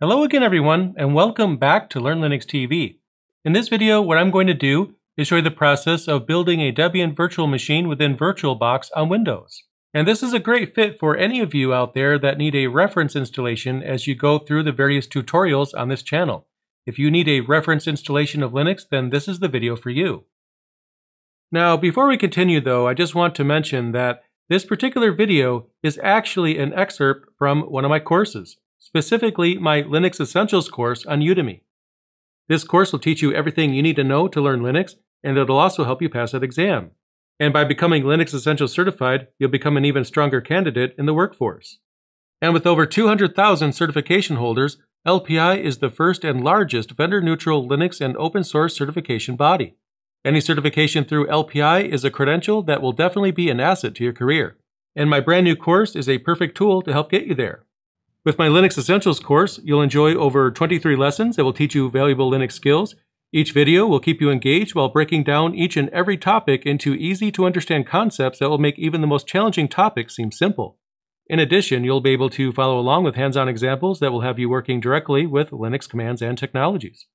Hello again, everyone, and welcome back to Learn Linux TV. In this video, what I'm going to do is show you the process of building a Debian virtual machine within VirtualBox on Windows. And this is a great fit for any of you out there that need a reference installation as you go through the various tutorials on this channel. If you need a reference installation of Linux, then this is the video for you. Now, before we continue though, I just want to mention that this particular video is actually an excerpt from one of my courses, specifically my Linux Essentials course on Udemy. This course will teach you everything you need to know to learn Linux, and it'll also help you pass that exam. And by becoming Linux Essentials certified, you'll become an even stronger candidate in the workforce. And with over 200,000 certification holders, LPI is the first and largest vendor-neutral Linux and open-source certification body. Any certification through LPI is a credential that will definitely be an asset to your career. And my brand new course is a perfect tool to help get you there. With my Linux Essentials course, you'll enjoy over 23 lessons that will teach you valuable Linux skills. Each video will keep you engaged while breaking down each and every topic into easy-to-understand concepts that will make even the most challenging topics seem simple. In addition, you'll be able to follow along with hands-on examples that will have you working directly with Linux commands and technologies.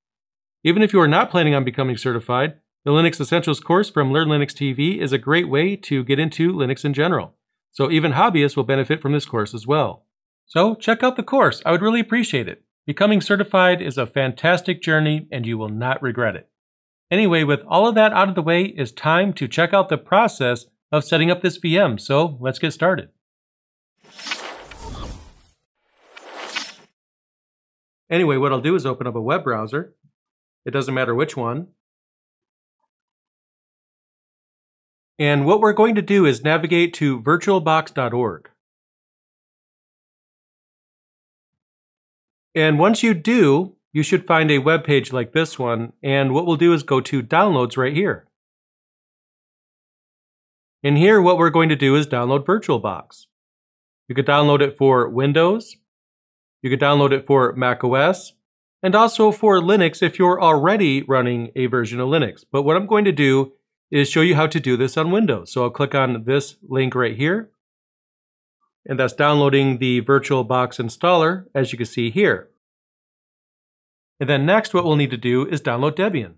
Even if you are not planning on becoming certified, the Linux Essentials course from Learn Linux TV is a great way to get into Linux in general. So even hobbyists will benefit from this course as well. So check out the course. I would really appreciate it. Becoming certified is a fantastic journey, and you will not regret it. Anyway, with all of that out of the way, it's time to check out the process of setting up this VM. So let's get started. Anyway, what I'll do is open up a web browser. It doesn't matter which one. And what we're going to do is navigate to virtualbox.org. And once you do, you should find a web page like this one. And what we'll do is go to Downloads right here. And here, what we're going to do is download VirtualBox. You could download it for Windows. You could download it for macOS, and also for Linux if you're already running a version of Linux. But what I'm going to do is show you how to do this on Windows. So I'll click on this link right here. And that's downloading the VirtualBox installer, as you can see here. And then next, what we'll need to do is download Debian.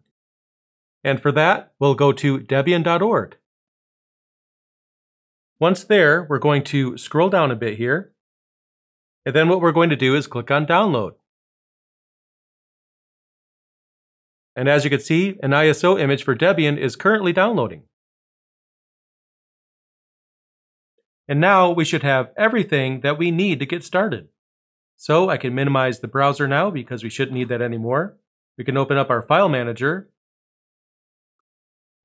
And for that, we'll go to debian.org. Once there, we're going to scroll down a bit here. And then what we're going to do is click on Download. And as you can see, an ISO image for Debian is currently downloading. And now we should have everything that we need to get started. So I can minimize the browser now because we shouldn't need that anymore. We can open up our file manager.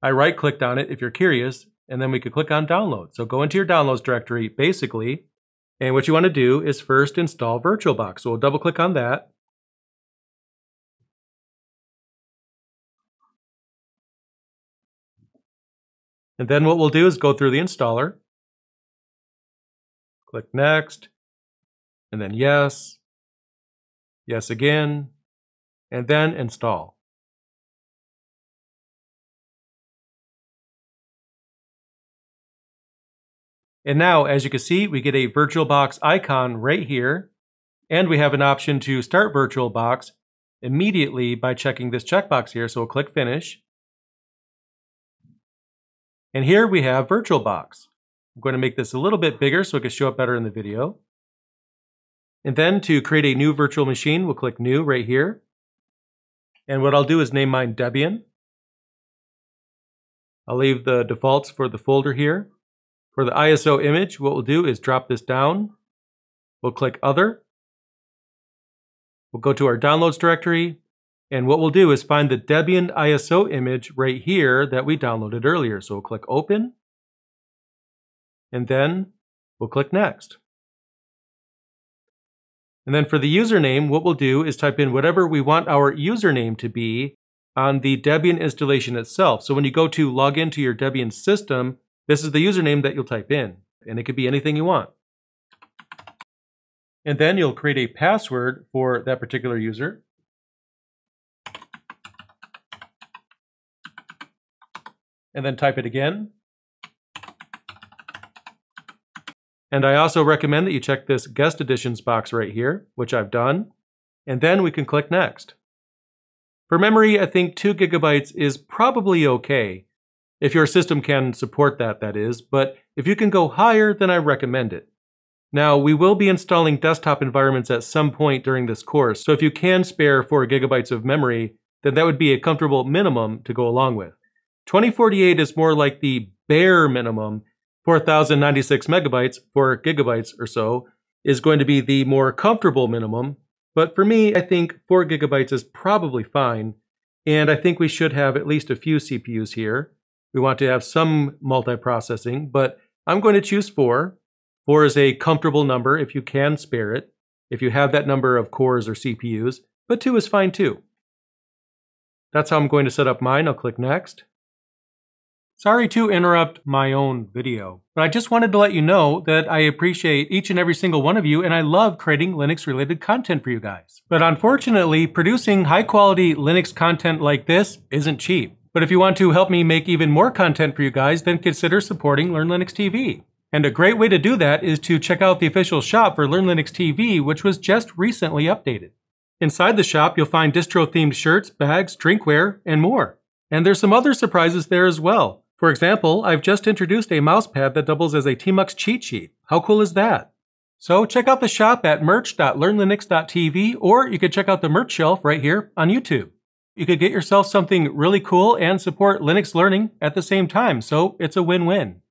I right-clicked on it if you're curious, and then we could click on Download. So go into your Downloads directory, basically, and what you want to do is first install VirtualBox. So we'll double-click on that. And then what we'll do is go through the installer. Click Next, and then Yes, Yes again, and then Install. And now, as you can see, we get a VirtualBox icon right here, and we have an option to start VirtualBox immediately by checking this checkbox here, so we'll click Finish. And here we have VirtualBox. I'm going to make this a little bit bigger so it can show up better in the video. And then to create a new virtual machine, we'll click New right here. And what I'll do is name mine Debian. I'll leave the defaults for the folder here. For the ISO image, what we'll do is drop this down. We'll click Other. We'll go to our Downloads directory. And what we'll do is find the Debian ISO image right here that we downloaded earlier. So we'll click Open. And then we'll click Next. And then for the username, what we'll do is type in whatever we want our username to be on the Debian installation itself. So when you go to log into your Debian system, this is the username that you'll type in, and it could be anything you want. And then you'll create a password for that particular user. and then type it again. And I also recommend that you check this guest editions box right here, which I've done, and then we can click next. For memory, I think 2 GB is probably okay, if your system can support that, that is, but if you can go higher, then I recommend it. Now, we will be installing desktop environments at some point during this course, so if you can spare 4 GB of memory, then that would be a comfortable minimum to go along with. 2048 is more like the bare minimum. 4,096 megabytes, 4 gigabytes or so, is going to be the more comfortable minimum. But for me, I think 4 gigabytes is probably fine. And I think we should have at least a few CPUs here. We want to have some multiprocessing, but I'm going to choose 4. 4 is a comfortable number if you can spare it, if you have that number of cores or CPUs, but 2 is fine too. That's how I'm going to set up mine. I'll click Next. Sorry to interrupt my own video, but I just wanted to let you know that I appreciate each and every single one of you, and I love creating Linux-related content for you guys. But unfortunately, producing high-quality Linux content like this isn't cheap. But if you want to help me make even more content for you guys, then consider supporting Learn Linux TV. And a great way to do that is to check out the official shop for Learn Linux TV, which was just recently updated. Inside the shop, you'll find distro-themed shirts, bags, drinkware, and more. And there's some other surprises there as well. For example, I've just introduced a mousepad that doubles as a Tmux cheat sheet. How cool is that? So check out the shop at merch.learnlinux.tv, or you could check out the merch shelf right here on YouTube. You could get yourself something really cool and support Linux learning at the same time, so it's a win-win.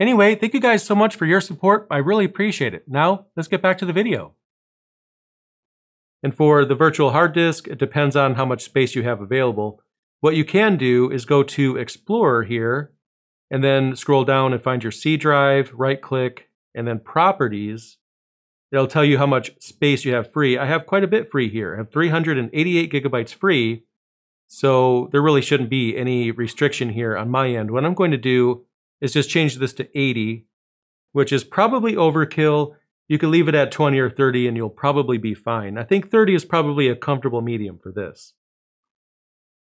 Anyway, thank you guys so much for your support. I really appreciate it. Now, let's get back to the video. And for the virtual hard disk, it depends on how much space you have available. What you can do is go to Explorer here, and then scroll down and find your C drive, right-click, and then Properties. It'll tell you how much space you have free. I have quite a bit free here. I have 388 gigabytes free, so there really shouldn't be any restriction here on my end. What I'm going to do is just change this to 80, which is probably overkill. You can leave it at 20 or 30, and you'll probably be fine. I think 30 is probably a comfortable medium for this.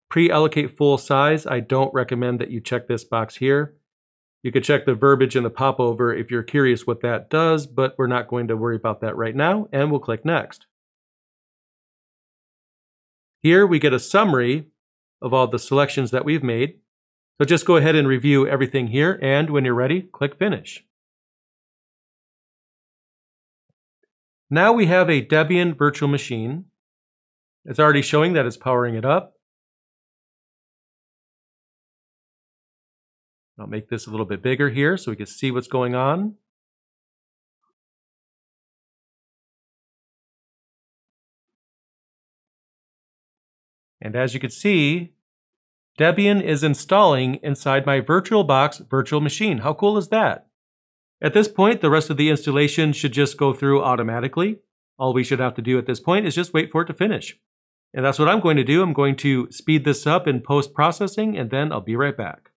Pre-allocate full size, I don't recommend that you check this box here. You could check the verbiage and the popover if you're curious what that does, but we're not going to worry about that right now, and we'll click Next. Here we get a summary of all the selections that we've made. So just go ahead and review everything here, and when you're ready, click Finish. Now we have a Debian virtual machine. It's already showing that it's powering it up. I'll make this a little bit bigger here so we can see what's going on. And as you can see, Debian is installing inside my VirtualBox virtual machine. How cool is that? At this point, the rest of the installation should just go through automatically. All we should have to do at this point is just wait for it to finish. And that's what I'm going to do. I'm going to speed this up in post-processing, and then I'll be right back.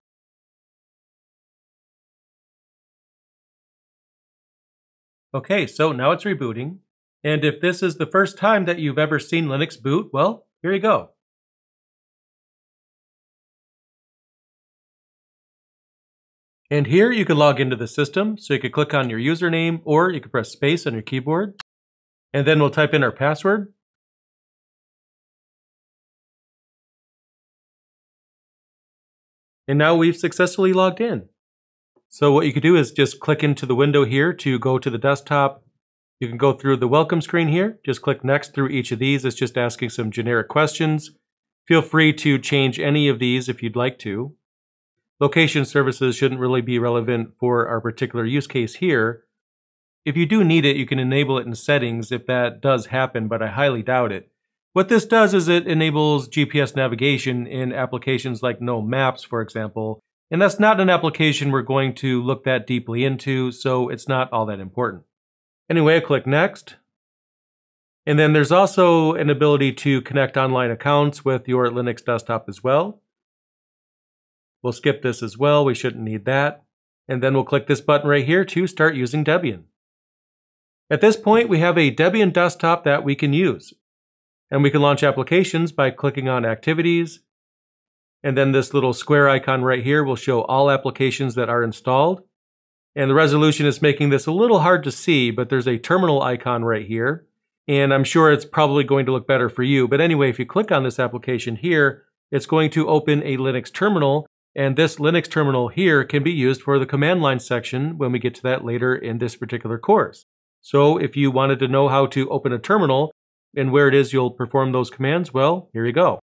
Okay, so now it's rebooting. And if this is the first time that you've ever seen Linux boot, well, here you go. And here you can log into the system. So you could click on your username, or you can press space on your keyboard. And then we'll type in our password. And now we've successfully logged in. So what you could do is just click into the window here to go to the desktop. You can go through the welcome screen here. Just click next through each of these. It's just asking some generic questions. Feel free to change any of these if you'd like to. Location services shouldn't really be relevant for our particular use case here. If you do need it, you can enable it in settings if that does happen, but I highly doubt it. What this does is it enables GPS navigation in applications like GNOME Maps, for example. And that's not an application we're going to look that deeply into, so it's not all that important. Anyway, I click Next. And then there's also an ability to connect online accounts with your Linux desktop as well. We'll skip this as well. We shouldn't need that. And then we'll click this button right here to start using Debian. At this point, we have a Debian desktop that we can use. And we can launch applications by clicking on Activities. And then this little square icon right here will show all applications that are installed. And the resolution is making this a little hard to see, but there's a terminal icon right here. And I'm sure it's probably going to look better for you. But anyway, if you click on this application here, it's going to open a Linux terminal. And this Linux terminal here can be used for the command line section when we get to that later in this particular course. So if you wanted to know how to open a terminal and where it is you'll perform those commands, well, here you go.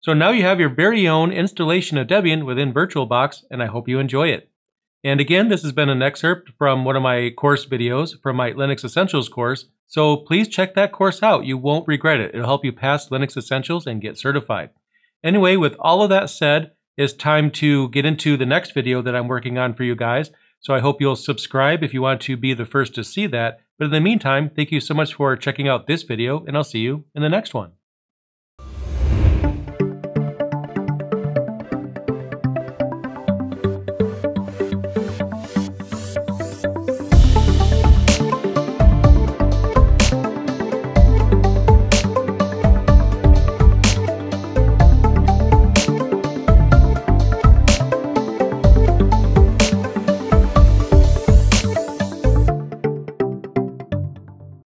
So now you have your very own installation of Debian within VirtualBox, and I hope you enjoy it. And again, this has been an excerpt from one of my course videos from my Linux Essentials course, so please check that course out. You won't regret it. It'll help you pass Linux Essentials and get certified. Anyway, with all of that said, it's time to get into the next video that I'm working on for you guys. So I hope you'll subscribe if you want to be the first to see that. But in the meantime, thank you so much for checking out this video, and I'll see you in the next one.